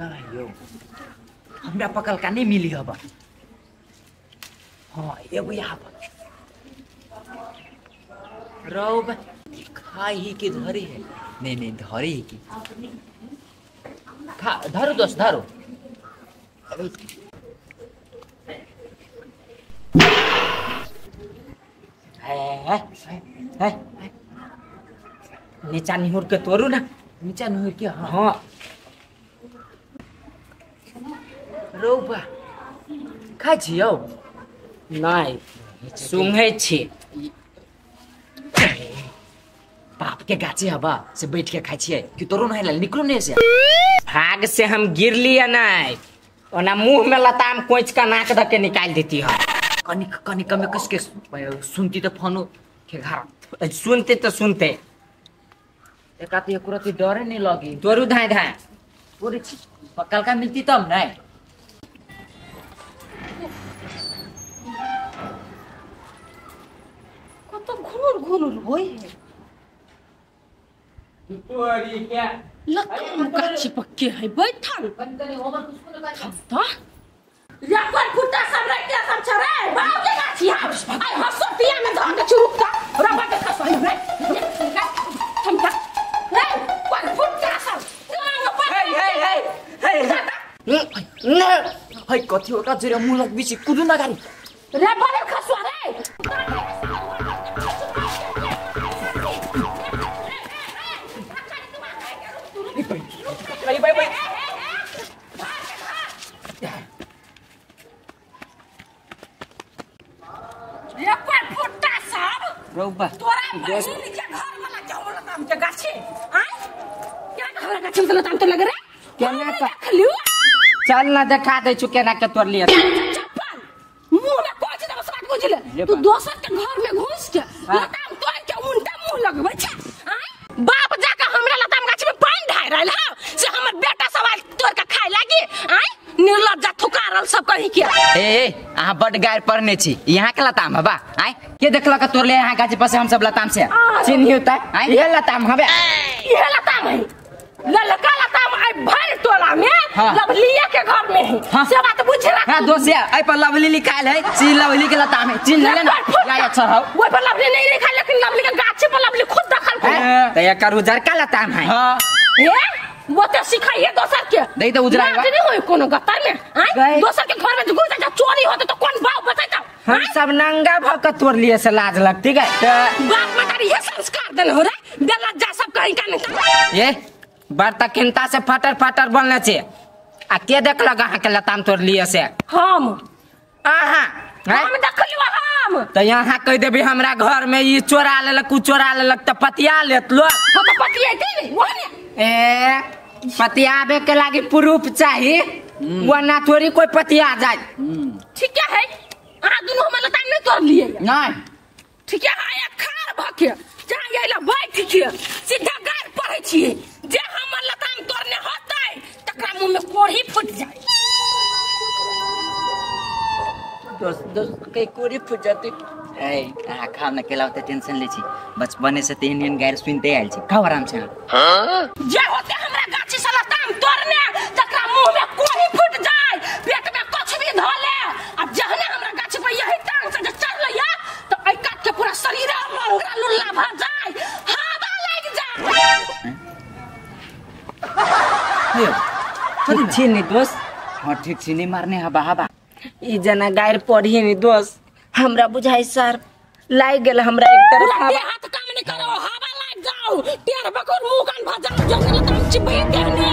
कहियो हमरा पकल का नहीं मिली अब। हाँ एगो यहाँ रहो खाई ही के धरी है। नहीं नहीं धरी ही की खा धरो दोस्त धरो। नीचा निहुर के तोरू ना नीचा निहुर के। हाँ रोबा खा जियो नहीं सुंघे छी बाप के गाछी हवा से बैठ के खाई छिए कि तोरो नहीं लल निकलो नहीं से भाग से हम गिर लिया नहीं ओना मुंह में लताम कोच का नाक धक के निकाल देती है। कनिक कनिक में कस के सुनती तो फोन के घर सुनते एकाती एकुरती डरे नहीं लगी तोरू धाय धाय पूरी पकल का मिलती तब नहीं। कत घुनुर घुनुर होई है तोरी क्या लखन का चिपके है बैठल बंदने ओमर कुछ ना खता रखन फुटा सब रख के सब छरे भाव के गाछी आ हसो दिया में धान के चुरुकता रबा के खसो रे थम तक रे पर फुटा सब कथी होगा जरा मुँह लग बीच कुदू ना गाड़ी रे बारे खसुआ रे भाई भाई भाई ये कोई फुट्टा सब रोबा तोरा बच्ची नीचे घर में लग जाओ ना हम के गाछी आय क्या घर में गाछी में लताम तो लग रे केना का चल ना देखा दे चुके ना के तोर लिए चप्पल मुंह में कोच दे साथ गुजले तू दोसर के घर में घुस के लताम तोड़ के उनटा मुंह लगबै छ बाप जाके हमरा लताम गाछ में पानी ढाई रहल ह से हमर बेटा सवाल तोड़ के खाए लागी आय निर्लज्जा थुकारल सब कहि के ए आहा बड गायर परने छी यहां के लताम हवा आय के देखला के तोड़ ले यहां गाछ पर से हम सब लताम से चिन्ह होता आय ये लताम हवे ये लताम है ललका लताम आय भर टोला में लवलीया के घर में है से बात बुझ रहा हां दोसिया आय पर लवली लिखाल है ची लवली के लताम है चिन्ह ले ना लाय अच्छा हो ओय पर लवली नहीं लिखा लेकिन लवली के गाछ पर लवली खुद दखल है त एकर उजर का लताम है। हां हे वो तो सिखाई है दोसर के नहीं तो उजरा है नहीं होय कोनो गतर में आय दोसर के घर में घुस जा चोरी होत तो कोन बाप बताता हम सब नंगा भक तोर लिए से लाज लग ठीक है बाप मतारी ये संस्कार देन हो रे बेलज्जा सब कहीं का नहीं ए बर्ता किनता से फाटर फाटर बनने छे आ के देख लगा के लताम तोड़ लिए से हम आहा हम देख लियो हम त यहां कह देबी हमरा घर में ई चोरा लेलक कु चोरा लेलक त पतिया लेत लो तो पतिया दे ओने ए पतियाबे के लागी प्रूफ चाहिए वना थोड़ी कोई पतिया जाय ठीक है आ दुनु हम लताम नहीं तोड़ लिए नहीं ठीक है आ खार भके जा गेला बैठ के सीधा गार पड़ै छी जे हमर लताम तोड़ने होतै तकरा मुंह में कोढ़ी फुट जाए दोस्त दोस्त के कोढ़ी फुट जाते ए आ खा न केला त टेंशन ले छी बचपन से तीन दिन गैर सुनते आइल छी खाओ आराम से। हां जे होते हमरा गाछी से लताम तोड़ने तकरा मुंह में कोढ़ी फुट जाए पेट में कुछ भी धले अब जहने हमरा गाछी पर यही टांग से चढ़ लिया त ए काट के पूरा शरीर हमरा लुल्ला भर जाए हवा लग जाए ठीक छी नहीं दोस्त। हाँ ठीक छी नहीं मारने हवा हवा ई जना गायर पढ़ी नहीं दोस्त हमरा बुझाई सर लाग गेल हमरा एक तरफ हवा हाथ काम नहीं करो हवा लाग जाओ टेर बकुर मुंह कान भजा जंगल तक चिपके देने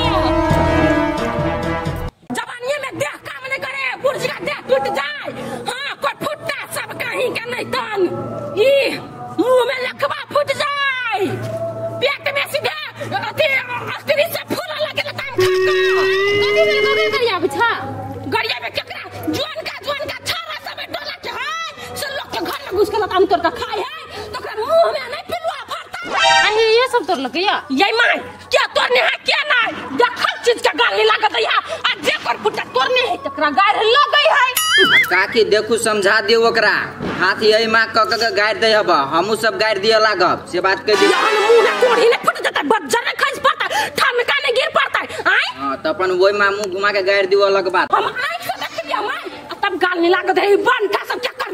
जवानी में देह काम नहीं करे पुर्ज का देह टूट जाए। हां कोई फुटता सब कहीं के नहीं तन ई मुंह में लकवा फुट जाए पेट में सीधा अति अस्त्री से गरिया में केकरा जुआन का छारा सब डोला के है से लोग के घर में घुस के लताम तोड़ के खाए है तोकरा मुंह में नहीं पिलुआ फरता अरे ये सब तोड़ लके या ये माय क्या तोड़ने है क्या नहीं देखल चीज के गाली लागत या आ जे कर पुटा तोड़ने है तोकरा गायर लग गई है काकी देखू समझा दे ओकरा हाथ यही मां क क गायर दे अब हमहु सब गायर दिया लागब से बात कह दी मुंह में कोढ़ी नहीं फुट जाता बज्जर खस पड़ता ठमका में गिर पड़ता है आय हां त अपन ओई मामू घुमा के गाड़ दियो अलग बात। हम आंख से देख लिया माई तब गाल नहीं लागत है बनका सब चक्कर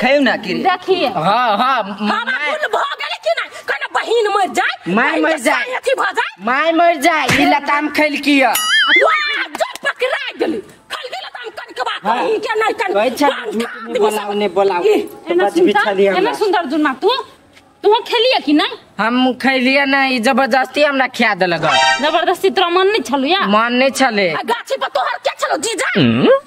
खायो ना किरिया देखिए। हां हां बाबा भूल भ गेले कि ना कहना बहिन मर जाय मर जाय अथी भ जाय माय मर जाय ई लताम खैल किया जो पकड़ा गेली खलबे लताम कनक बात के नहीं कन झूठ बोलाओ ने बोलाओ बच बिछा दिया एमे सुंदर अर्जुन मा तू खेलिए कि नहीं। हम खेलिए नहीं जबरदस्ती हमरा खिया देलक जबरदस्ती तोरा मन नहीं छलु या मन नहीं छले आ गाछी पर तोहर के छलो जीजा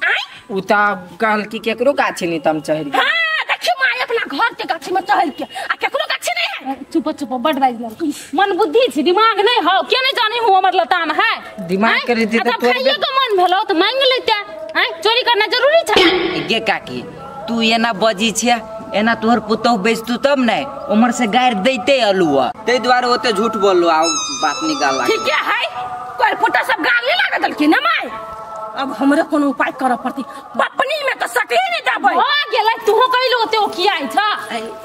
आई उता कहल की केकरो गाछी नहीं तम चहर के। हां देखियो माय अपना घर के गाछी में चहर के आ केकरो गाछी नहीं है चुप चुप बड बाज ल मन बुद्धि छी दिमाग नहीं हो के नहीं जाने हो हमर लताम है दिमाग करी त तोरे तो मन भेलो त मांग लेते आई चोरी करना जरूरी छ गे काकी तू एना बजी छिया एना तोहर पुतौ बेचतू तब नहीं उमर से गायर देते अलुआ ते द्वारे ओते झूठ बोललो आ बात निकाल ला ठीक है कोई पुटा सब गाल नहीं लागत कि न माय अब हमरे कोनो उपाय करे पड़ती पपनी में तो सके नहीं दबई हो गेलै तू हो कइलो ओते ओ किया छ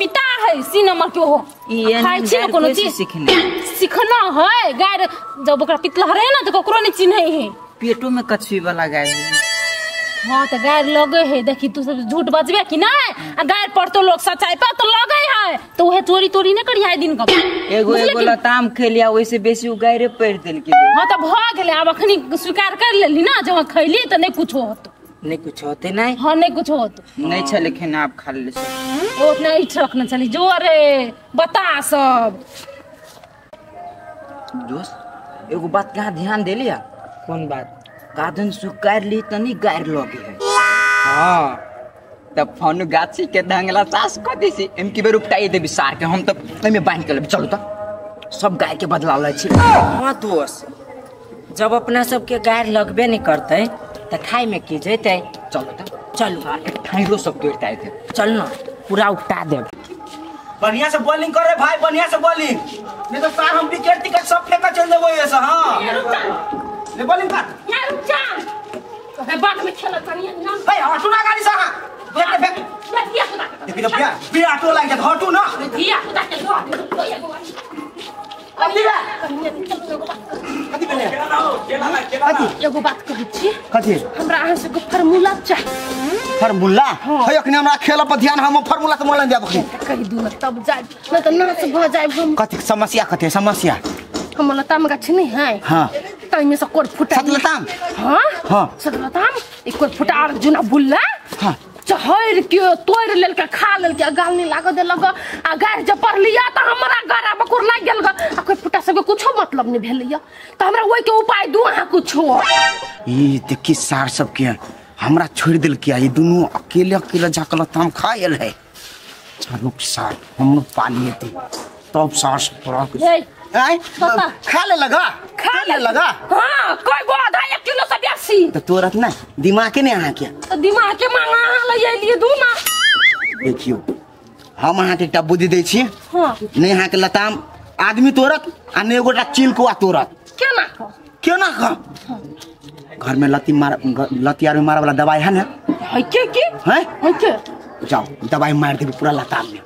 पिता है सी नंबर के हो ई खाइ छी कोनो चीज सीखना सीखना है गायर जब ओकरा पितला रहे ना त कोकरो नहीं चिन्है है पेटो में कछुई वाला गाय। हां त गायर लगे है देखी तू सब झूठ बजबे कि नहीं आ गायर पर तो लोग सच्चाई पर तो लगे है तो वह चोरी तोरी न करिया दिन का एगो एगो लताम खेलिया ओइसे बेसी उ गायरे पैर देल के। हां त भ गेले अब अखनी स्वीकार कर लेली ना जब खइली त नहीं कुछ होत नहीं कुछ होते नहीं। हां नहीं कुछ होत नहीं छ लेकिन आप खा ले ओ नहीं रखना चली जोरे बता सब जोस एगो बात का ध्यान देलिया कौन बात गादन सुकार ली तनी गायर लगे है। हां त फोन गाछी के ढंगला सास को दिसी एम की बेर उपटाई दे विसार के हम त एमे बांध के ले चलो त सब गाय के बदला ले छी। हां दोस जब अपना सब के गायर लगबे नहीं करते त खाई में की जते चलो त चलो ठाईरो सब के उठाए थे चल ना पूरा उपटा दे बढ़िया से बॉलिंग करे भाई बढ़िया से बॉलिंग नहीं तो सार हम विकेट टिकट सब लेके चल देबो ऐसे। हां ले बॉलिंग कर यार रुक जा अबे बात में खेल तनिया नाम ए हटू ना गाड़ी साहा देख देख दिया सुना देख दे पिया पिया हटू लाग जा हटू ना दिया सुना के दो गाड़ी अभी बे कथि बे कथि एगो बात कहै छी कथि हमरा अहाँ से को फार्मूला चाहिए फार्मूला है अखनी हमरा खेल पर ध्यान हम फार्मूला त मोल दे बखी कहि दू न तब जाय न त नाच भ जाय हम कथि समस्या कथि समस्या हम लताम गाछ नहीं है। हां तइमे से कोर फुटा लताम। हां हां लताम एक कोर फुटा अर्जुना बुल्ला हां चहर के तोड़ लेल के खा लेल के गाल नहीं लाग दे लग आ गाय जब पर लिया त हमरा गरा बकुर नहीं गेल ग आ कोई फुटा सब के कुछो मतलब नहीं भेल लिया त हमरा ओई के उपाय दू आ कुछो ई देखि सार सब के हमरा छोड़ देल के ई दोनों अकेले अकेले जाकल लताम खायल है चलो सार हम पानी दे तब सास थोड़ा आय खा ले लगा। हां कोई बोध है 1 किलो से बेसी त तोरत ना दिमाग के ने आहा के त दिमाग के मांगा लइए लिए दू ना देखियो हम आहा के डब्बू दे दै छी। हां नहीं आहा के लताम आदमी तोरत आ ने एगोटा चिलको आ तोरत केना खा घर में लतियार में मारे वाला दवाई है ना है के है के जाओ दवाई मार देबी पूरा लताम में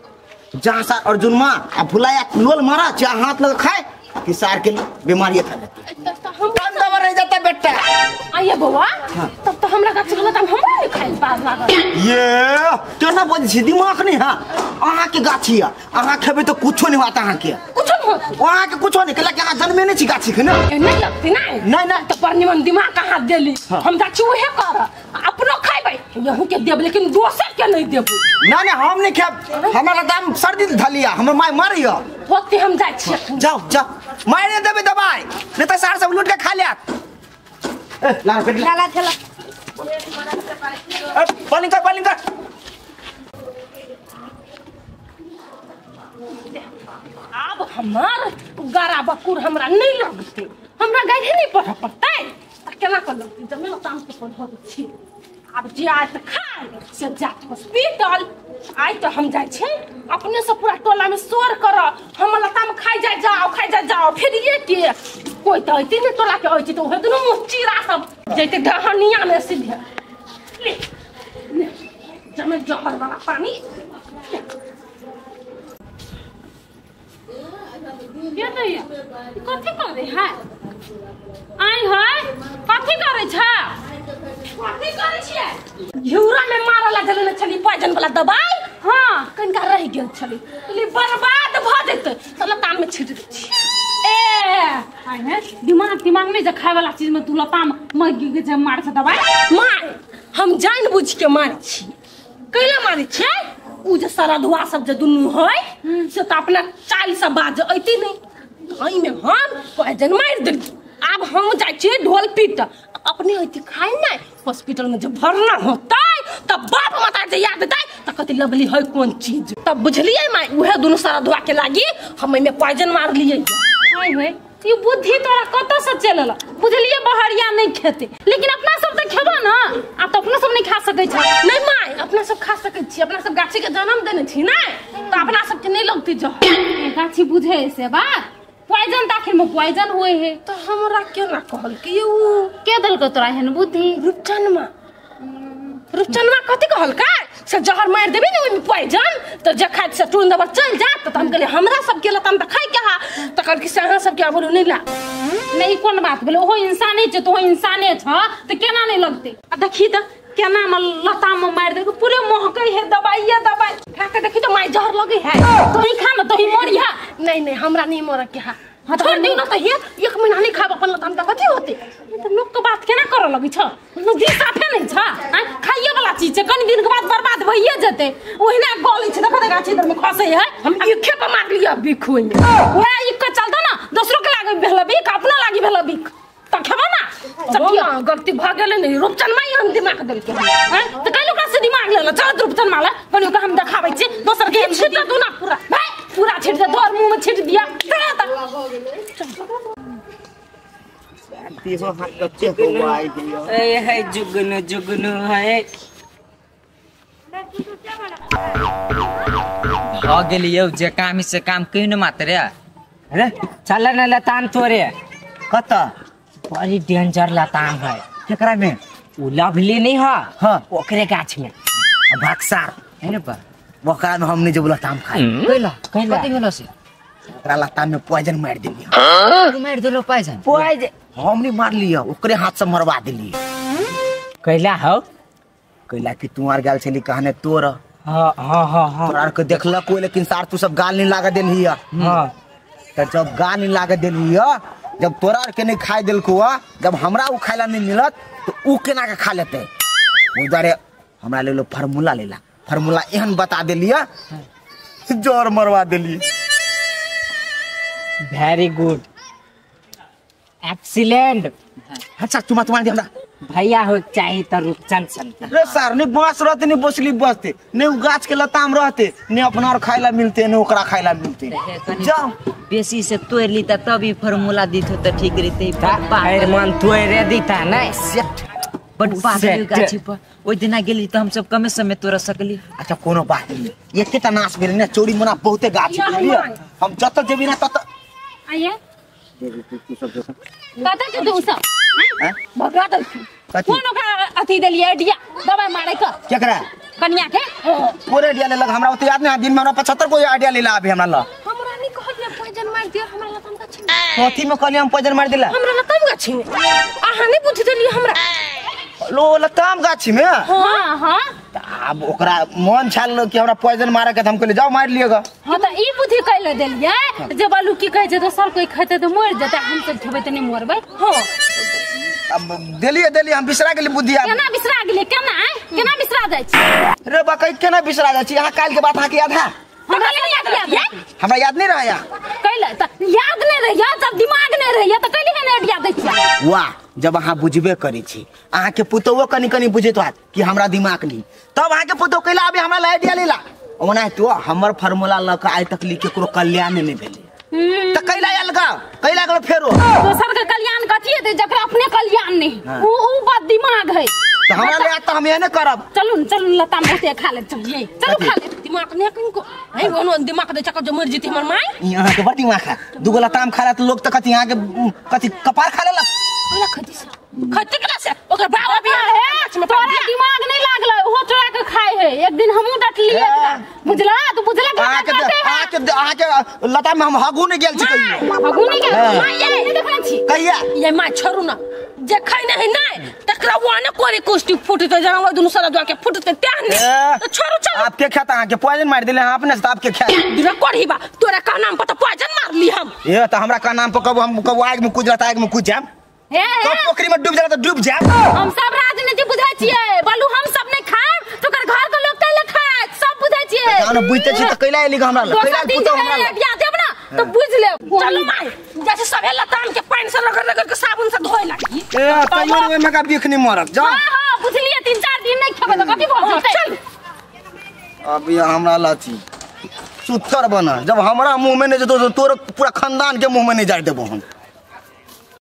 जहाँ सार अर्जुन माँ आ फुलाया खुलोल मारा चाहे हाथ लगा खाए कि सार के लिए बीमारियां फैल जाता बेटा आइए बउआ। हाँ। तब तो हमरा गाछ गलत हम नहीं खाइल पास लागल ये केना बज छी दिमाग नहीं है आहा के गाछी है आहा खेबे तो कुछो नहीं होता आहा के कुछो नहीं आहा के कुछो नहीं कला के आहा जन्मे नहीं छी गाछी के ना नहीं लगती ना नहीं ना तो पर निमन दिमाग कहां देली हम गाछी उहे कर अपनो खाइबे यहू के देब लेकिन दोसर के नहीं देब ना ना हम नहीं खाब हमरा दाम सर्दी धलिया हमर माय मरियो होते हम जाय छी जाओ जाओ मारे देबे दवाई नहीं तो सार सब लूट के खा लेत लाला चला बॉलिंग कर अब हमार गरा बकुर हमरा नहीं लगते हमरा गाय नहीं पड़ता केना कर लगती जमीन ताम के पर हो छी अब जे आय त खाय से जात हॉस्पिटल आय त हम जाय छै अपने से पूरा टोला में शोर कर हम लता में खाय जा जाओ फिर ये के कोई त होती ने टोला के होई छै त ओहे दुनु मुचीरा सब जैते डहनिया में सीधे जमीन जहर वाला पानी ये त ये कथि कर रे है आई है कथि करे छ कथि करे छियै झूरा में मारला जलने छली पॉइजन वाला दवाई हां कनका रह गेल छली तली बर्बाद भ जते तला ताम में छिट दे छी ए आई है दिमाग में जे खाय वाला चीज में तू लता में मगी के जे मार छ दवाई मार हम जान बुझ के मार छी कैला मारे छै उ जे सारा धुआ सब जे दुनु होय से त अपना चाल से बाज आइती नहीं आई में हम पॉइजन मार दे अब हम जाय छी ढोल पीट अपने होती खाय नै हॉस्पिटल में जब भरना होतै तब बाप माता जे याद दै त कथि लबली होय कोन चीज तब बुझलियै माय उहे दुनु सारा धुआ के लागी हम में पॉइजन मार लियै आय होय ई बुद्धि तोरा कत से चलल बुझलियै बहरिया नै खेते लेकिन अपना सब त खेबो ना आ त अपना सब नै खा सकै छै नै माय अपना सब खा सकै छी अपना सब गाछी के जन्म देने छी नै त अपना सब के नै लगतै ज गाछी बुझै से बात पॉइजन आखिर में पॉइजन हुए है तो हमरा केना कहल कि यू के दल को तोरा हन बुद्धि रूपचंदमा कथि कहल का से जहर मार देबी ने ओमे पॉइजन त जे खाइ से टून दबर चल जात त हम कहले हमरा सब के लतम त खाइ के हा त कहल कि से अहा सब के बोलू नै ला नहीं कोन बात बोले ओ इंसाने छ तो इंसाने छ त केना नै लगते आ देखि त केना म लता में मार दे पूरे महकै है दवाई खा के देखि त माय जहर लगे है तोही खा में तोही मरी है नहीं नहीं हमरा नहीं मर के है हां छोड़ दियो ना त हे एक महीना नहीं खाब अपन लता में कथि होते त लोग के बात केना कर लगी छ जी साफे नहीं छ खाइए वाला चीज छ कन दिन के बाद बर्बाद भइए जते ओहिना गलै छ देखो गाछ इधर में खसै है हम ई खेप मार लिया बिखोइ में ओए ई क चल दो ना दोसरो के लागे भेल बिक अपना लागी भेल बिक त खेबो ना चटिया गलती भ गेल नहीं रूपचंद माई हम दिमाग देल के हैं त कइलो का से दिमाग लेला चल रूपचंद माला कनियो का हम देखाबै छी दोसर के छिट दो ना पूरा भाई पूरा छिट दे तोर मुंह में छिट दिया त हो गेलै शांति हो हाथ गच्चे हो आई दियो ए है जुगनु जुगनु है हो गेलियो जे काम से काम कहिन मात्र रे अरे चल न लतान तोरे कत बड़ी डेंजर लताम है केकरा में उ लवली नहीं है हां ओकरे गाछ में भागसार है न बा बकरा में हमने जो लताम खाए कैला कथि भेलो से ओकरा लताम में पॉइजन मार देली हां मार देलो पॉइजन हमने मार लिया ओकरे हाथ से मरवा देली कैला हो कैला कि तू आर गाल छली कहने तोर हां हां हां हां तोरा के देखला कोई लेकिन सार तू सब गाल नहीं लागा देली हां त जब गाल नहीं लागा देली जब तोरा के नहीं खाए दिल को जब हमरा उ खाइला नहीं मिलत तो उ केना के खा लेते उधरे हमरा ले लो फार्मूला लेला फार्मूला एहन बता देलिया जोर मरवा देली वेरी गुड एक्सीलेंट अच्छा तुम्हारे हमरा भैया हो चाहे त रूपचंद संत रे सर ने बांस रहते ने बोसली बसते ने उ गाछ के लता में रहते ने अपना और खाइला मिलते ने ओकरा खाइला मिलते जाओ बेसी से तोड़ ली त तब ई फार्मूला दी तो ठीक रहते बाहर मन तोड़े देता नहीं सेट बट बाहर गाछी पर ओइ दिना गेली त हम सब कमे समय तोड़ सकली अच्छा कोनो बात नहीं एकेटा नाश भेल ने चोरी मना बहुते गाछ हम जत जेबी ना तत आइए कत जे तू सब भगा दल कोनो का अथी देलिए एडिया दवाई मारे क केकरा कन्या के पूरे एडिया ले लग हमरा ओते याद नहीं दिन में हमरा 75 को एडिया लेला अभी हमरा ल हमरा नहीं कहलिए पॉइजन मार दिया हमरा लतम का छिन कथि में कहलिए हम पॉइजन मार दिला हमरा लतम का छिन आहा नहीं बुझ देली हमरा लो लताम गाछी में हां हां अब ओकरा मन छाल कि हमरा पॉइजन मारे के त हम कहले जाओ मार लिएगा हां त ई बुद्धि कहले देलिए जे बालू की कहे जे दोसर कोई खेते त मर जता हम सब खेबे त नहीं मरबे हां अब देलिए हम बिसरा गेली बुद्धि आ केना बिसरा गेली केना बिसरा जाय छी रे बा कहि केना बिसरा जाय छी अहा काल के बात अहा के याद है हमरा याद नहीं रहया कहले त याद नहीं रहया सब दिमाग नहीं रहया त कहली केना याद दै छी वाह जब अहा बुझबे करी छी अहा के पुतोवो कनी कनी बुझेत बात कि हमरा दिमाग ली तब अहा के पुतो कइला अभी हमरा लाइडिया लेला ओना तो हमर फार्मूला ल के आइ तक ली केकरो कल्याण नै भेले तो कैला आयल का कैला को फेरो दोसर के कल्याण कथिए दे जकरा अपने कल्याण नहीं उ बात दिमाग है त हमरा या त हम एने करब चलून चलून लता मोते खा ले चलिए चलू खा ले दिमाग ने किनको है ओनो दिमाग दे चक जो मर जीती हमर माई यहां के बड़ दिमाग खा दुगला ताम खा ले त लोग त कथि यहां के कथि कपार खा लेला ओला खति से खति कला से ओकर बाबा भी है तोरा दिमाग नहीं लागल हो तोरा के खाए है एक दिन हमहु डटलिए बुझला तू बुझला आके लता में हम हगु नहीं गेल छी कहियो हगु नहीं गेल माय ये नहीं देखै छी कहिया ये माय छोरू ना जे खै नहीं नै तकरा वाने कोरी कुष्टी फुट त जाव दुनु सारा दुआ के फुट त त्यान तो छोरू चल आपके खेत आके पॉइजन मार देले हां अपने से आपके खेत दुरा कोरी बा तोरा का नाम पर त पॉइजन मार ली हम ए त हमरा का नाम पर कब हम कब आग में कुजरत आग में कुछ जाम ए कब पोखरी में डूब जाला त डूब जाम हम सब राजनीति बुझै छियै बालू हम सब नहीं खाए तोकर घर के लोग कैले खाए सब बुझै छियै जानो बुझते छी त कैला एली हमरा कैला पुतो हमरा बियाह देब ना त बुझ ले चलो माई जैसे सबे लताम के पानी से रगड़ रगड़ के साबुन से धोय लागी ए तइयो ओय में का बिख नहीं मरत जा हां बुझलिए 3-4 दिन नहीं खबे त कथि बोल चल अभी हमरा लाची सुत्तर बना जब हमरा मुंह में नहीं जे तो तोर पूरा खानदान के मुंह में नहीं जाय देबो हम।